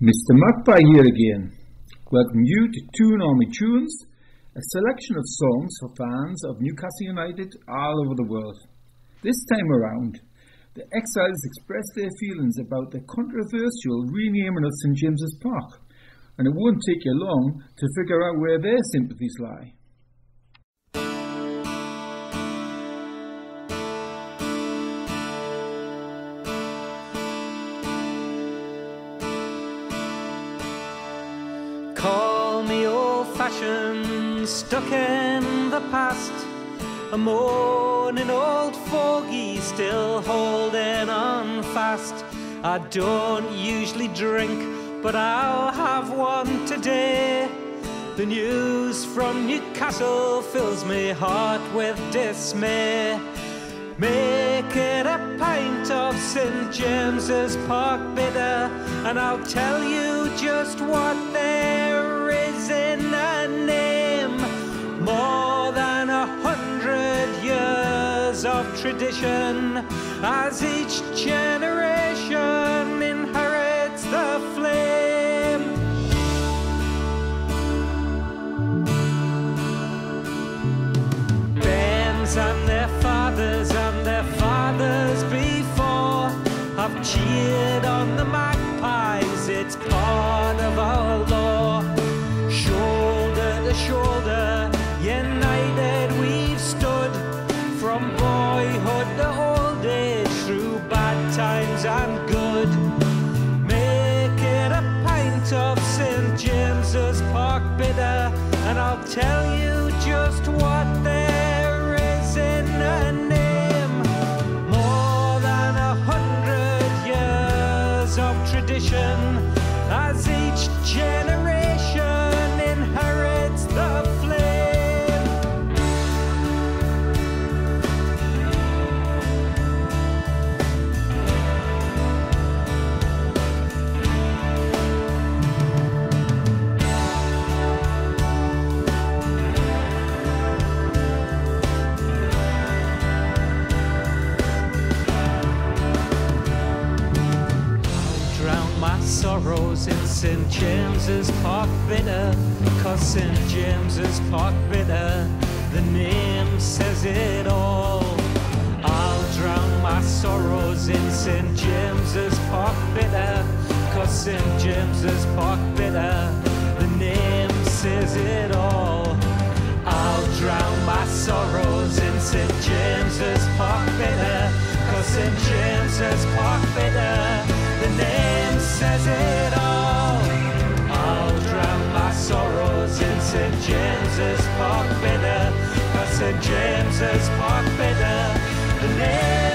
Mr. Magpie here again. Welcome you to Toon Army Tunes, a selection of songs for fans of Newcastle United all over the world. This time around, the Exiles expressed their feelings about the controversial renaming of St. James's Park, and it won't take you long to figure out where their sympathies lie. Stuck in the past, a moaning old fogey, still holding on fast. I don't usually drink, but I'll have one today. The news from Newcastle fills me heart with dismay. Make it a pint of St. James's Park bitter, and I'll tell you just what there is in the name. More than 100 years of tradition, as each generation inherits the flame. Bairns and their fathers before have cheered on the Magpies, it's part of our law. Shoulder to shoulder, united we've stood, from boyhood to old age, through bad times and good. Make it a pint of St. James's Park bitter, and I'll tell you just what there is in the name. More than 100 years of tradition, as each generation inherits the flame. Sorrows in St. James's Park bitter, 'cause St. James's Park bitter, the name says it all. I'll drown my sorrows in St. James's Park bitter, 'cause St. James's Park bitter, the name says it all. I'll drown my sorrows in St. James's Park bitter, 'cause St. James's Park bitter, the name says it all. I'll drown my sorrows in St. James's Park bitter, 'cause St. James's Park bitter, the name